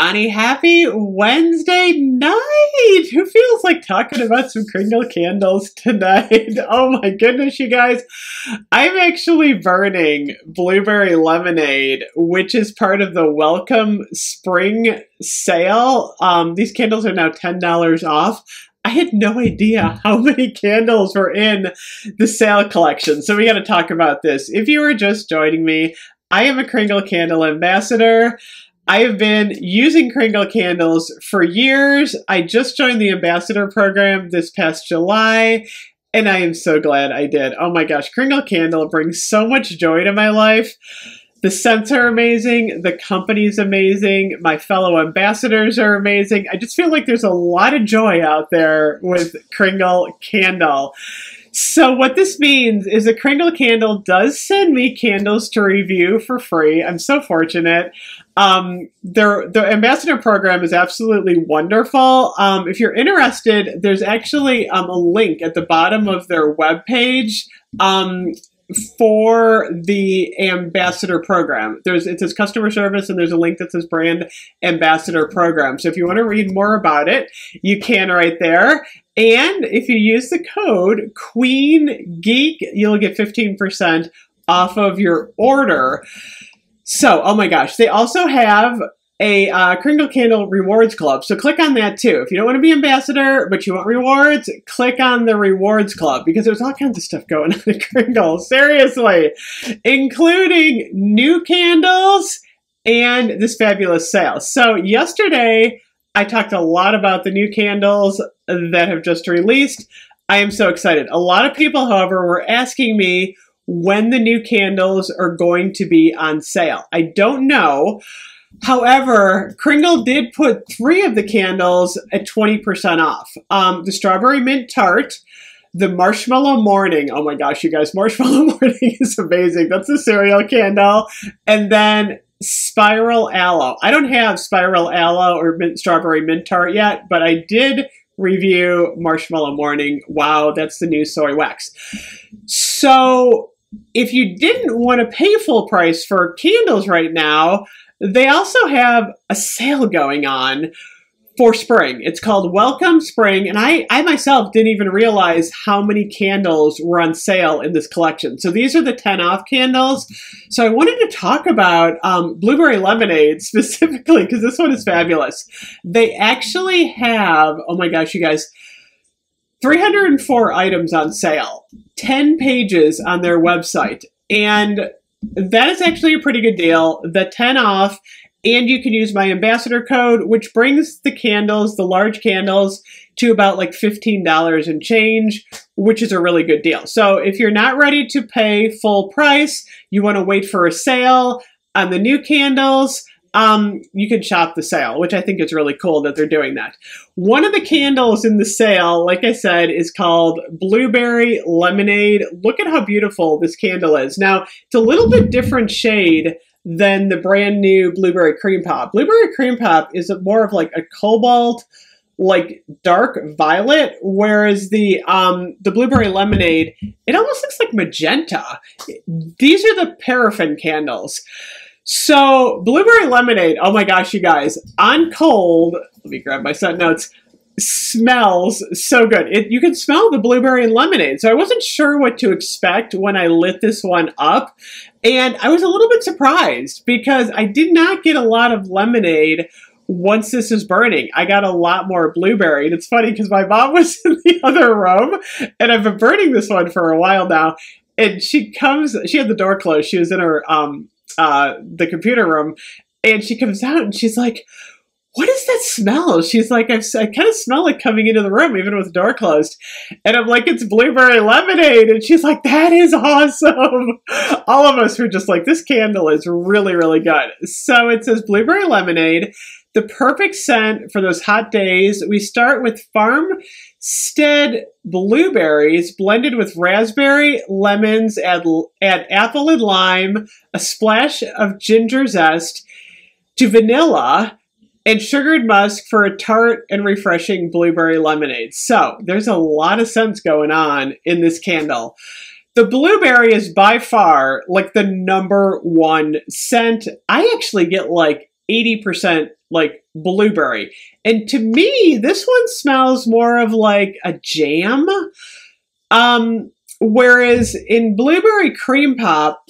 Funny happy Wednesday night! Who feels like talking about some Kringle candles tonight? Oh my goodness, you guys. I'm actually burning blueberry lemonade, which is part of the Welcome Spring sale. These candles are now $10 off. I had no idea how many candles were in the sale collection, so we got to talk about this. If you are just joining me, I am a Kringle Candle Ambassador. I have been using Kringle Candles for years. I just joined the Ambassador Program this past July, and I am so glad I did. Oh my gosh, Kringle Candle brings so much joy to my life. The scents are amazing. The company's amazing. My fellow ambassadors are amazing. I just feel like there's a lot of joy out there with Kringle Candle. So what this means is that Kringle Candle does send me candles to review for free. I'm so fortunate. The ambassador program is absolutely wonderful. If you're interested, there's actually a link at the bottom of their webpage for the ambassador program. It says customer service, and there's a link that says brand ambassador program. So if you want to read more about it, you can right there. And if you use the code QUEENGEEK, you'll get 15% off of your order. So, oh my gosh, they also have a Kringle Candle Rewards Club. So click on that too. If you don't want to be ambassador, but you want rewards, click on the Rewards Club, because there's all kinds of stuff going on at Kringle, seriously, including new candles and this fabulous sale. So yesterday, I talked a lot about the new candles that have just released. I am so excited. A lot of people, however, were asking me when the new candles are going to be on sale. I don't know. However, Kringle did put three of the candles at 20% off. The Strawberry Mint Tart, the Marshmallow Morning. Oh my gosh, you guys, Marshmallow Morning is amazing. That's a cereal candle. And then Spiral Aloe. I don't have Spiral Aloe or Strawberry Mint Tart yet, but I did review Marshmallow Morning. Wow, that's the new soy wax. So if you didn't want to pay full price for candles right now, they also have a sale going on for spring. It's called Welcome Spring, and I myself didn't even realize how many candles were on sale in this collection. So these are the 10 off candles. So I wanted to talk about Blueberry Lemonade specifically, because this one is fabulous. They actually have, oh my gosh, you guys, 304 items on sale, 10 pages on their website, and that is actually a pretty good deal. The 10 off, and you can use my ambassador code, which brings the candles, the large candles, to about like $15 and change, which is a really good deal. So if you're not ready to pay full price, you want to wait for a sale on the new candles, you can shop the sale, which I think is really cool that they're doing that. One of the candles in the sale, like I said, is called Blueberry Lemonade. Look at how beautiful this candle is. Now, it's a little bit different shade than the brand new Blueberry Cream Pop. Blueberry Cream Pop is more of like a cobalt, like dark violet, whereas the Blueberry Lemonade, it almost looks like magenta. These are the paraffin candles. So Blueberry Lemonade, oh my gosh, you guys, on cold, let me grab my scent notes, smells so good. You can smell the blueberry and lemonade. So I wasn't sure what to expect when I lit this one up. And I was a little bit surprised because I did not get a lot of lemonade once this is burning. I got a lot more blueberry. And it's funny because my mom was in the other room and I've been burning this one for a while now. And she had the door closed. She was in her the computer room, and she comes out and she's like, "What is that smell?" She's like, I kind of smell it coming into the room, even with the door closed. And I'm like, "It's blueberry lemonade." And she's like, "That is awesome." All of us were just like, this candle is really, really good. So it says blueberry lemonade, the perfect scent for those hot days. We start with farmstead blueberries blended with raspberry, lemons, add apple and lime, a splash of ginger zest to vanilla, and sugared musk for a tart and refreshing blueberry lemonade. So there's a lot of scents going on in this candle. The blueberry is by far like the number one scent. I actually get like 80% like blueberry. And to me, this one smells more of like a jam. Whereas in Blueberry Cream Pop,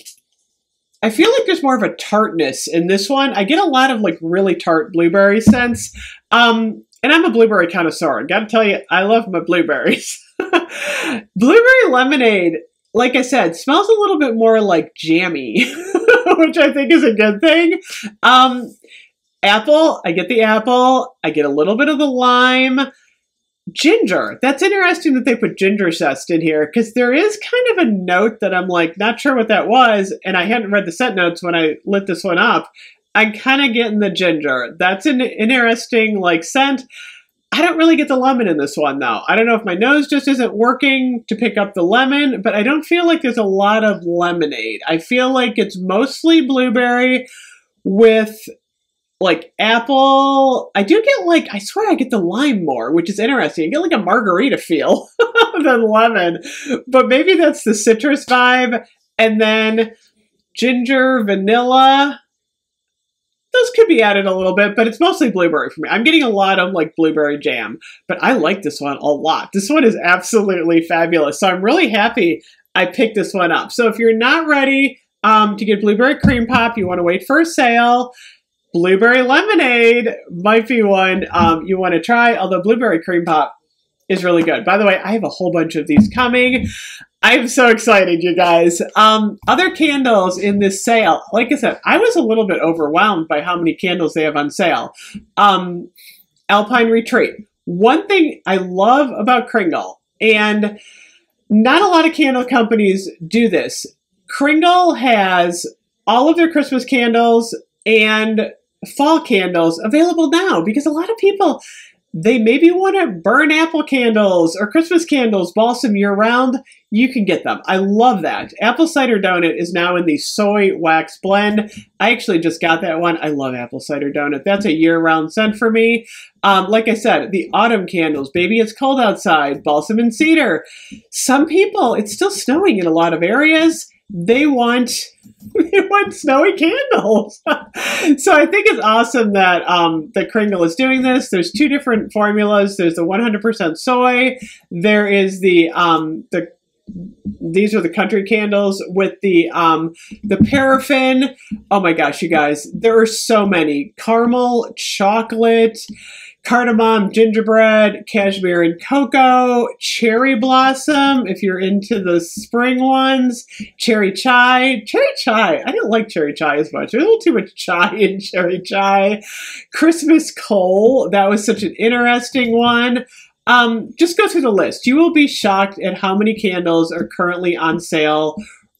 I feel like there's more of a tartness in this one. I get a lot of like really tart blueberry scents. And I'm a blueberry connoisseur. I gotta tell you, I love my blueberries. Blueberry Lemonade, like I said, smells a little bit more like jammy, which I think is a good thing. Apple, I get the apple. I get a little bit of the lime. Ginger. That's interesting that they put ginger zest in here, because there is kind of a note that I'm like, not sure what that was, and I hadn't read the scent notes when I lit this one up. I'm kind of getting the ginger. That's an interesting like scent. I don't really get the lemon in this one though. I don't know if my nose just isn't working to pick up the lemon, but I don't feel like there's a lot of lemonade. I feel like it's mostly blueberry with like apple. I do get like, I swear I get the lime more, which is interesting. I get like a margarita feel than lemon, but maybe that's the citrus vibe. And then ginger, vanilla, those could be added a little bit, but it's mostly blueberry for me. I'm getting a lot of like blueberry jam, but I like this one a lot. This one is absolutely fabulous. So I'm really happy I picked this one up. So if you're not ready to get Blueberry Cream Pop, you want to wait for a sale, Blueberry Lemonade might be one you want to try, although Blueberry Cream Pop is really good. By the way, I have a whole bunch of these coming. I'm so excited, you guys. Other candles in this sale. Like I said, I was a little bit overwhelmed by how many candles they have on sale. Alpine Retreat. One thing I love about Kringle, and not a lot of candle companies do this, Kringle has all of their Christmas candles and fall candles available now, because a lot of people, they maybe want to burn apple candles or Christmas candles, balsam year-round. You can get them. I love that. Apple Cider Donut is now in the soy wax blend. I actually just got that one. I love Apple Cider Donut. That's a year-round scent for me. Like I said, the autumn candles, Baby It's Cold Outside, balsam and cedar. Some people, it's still snowing in a lot of areas. They want snowy candles. So I think it's awesome that that Kringle is doing this. There's two different formulas. There's the 100% soy. There is the these are the country candles with the paraffin. Oh my gosh, you guys, there are so many. Caramel, chocolate, cardamom, gingerbread, cashmere and cocoa, cherry blossom, if you're into the spring ones, cherry chai. Cherry chai, I didn't like cherry chai as much. There's a little too much chai in cherry chai. Christmas coal, that was such an interesting one. Just go through the list. You will be shocked at how many candles are currently on sale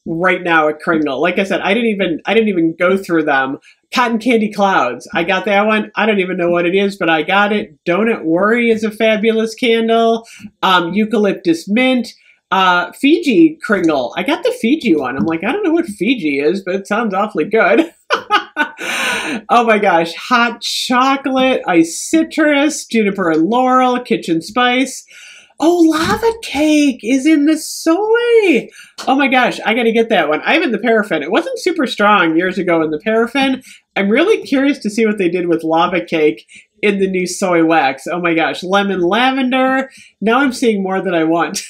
right now at Kringle. Like I said, I didn't even go through them. Cotton Candy Clouds. I got that one. I don't even know what it is, but I got it. Donut Worry is a fabulous candle. Eucalyptus Mint. Fiji Kringle. I got the Fiji one. I'm like, I don't know what Fiji is, but it sounds awfully good. Oh my gosh. Hot chocolate, iced citrus, juniper and laurel, kitchen spice. Oh, lava cake is in the soy. Oh my gosh, I gotta get that one. I have in the paraffin. It wasn't super strong years ago in the paraffin. I'm really curious to see what they did with lava cake in the new soy wax. Oh my gosh, lemon lavender. Now I'm seeing more than I want.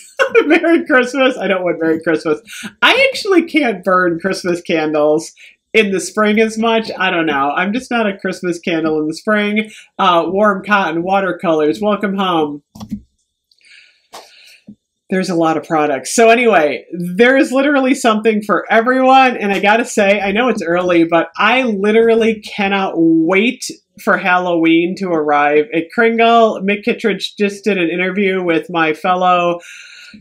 Merry Christmas. I don't want Merry Christmas. I actually can't burn Christmas candles in the spring as much. I don't know. I'm just not a Christmas candle in the spring. Warm cotton, watercolors, welcome home. There's a lot of products. So anyway, there is literally something for everyone. And I gotta say, I know it's early, but I literally cannot wait for Halloween to arrive at Kringle. Mick Kittredge just did an interview with my fellow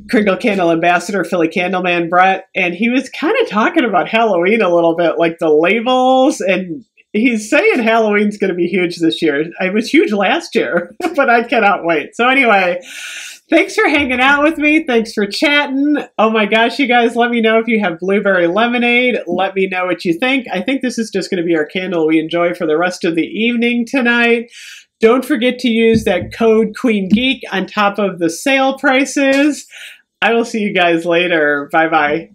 Kringle Candle Ambassador, Philly Candleman, Brett, and he was kind of talking about Halloween a little bit, like the labels, and he's saying Halloween's going to be huge this year. It was huge last year, but I cannot wait. So anyway, thanks for hanging out with me. Thanks for chatting. Oh my gosh, you guys, let me know if you have Blueberry Lemonade. Let me know what you think. I think this is just going to be our candle we enjoy for the rest of the evening tonight. Don't forget to use that code QUEENGEEK on top of the sale prices. I will see you guys later. Bye-bye.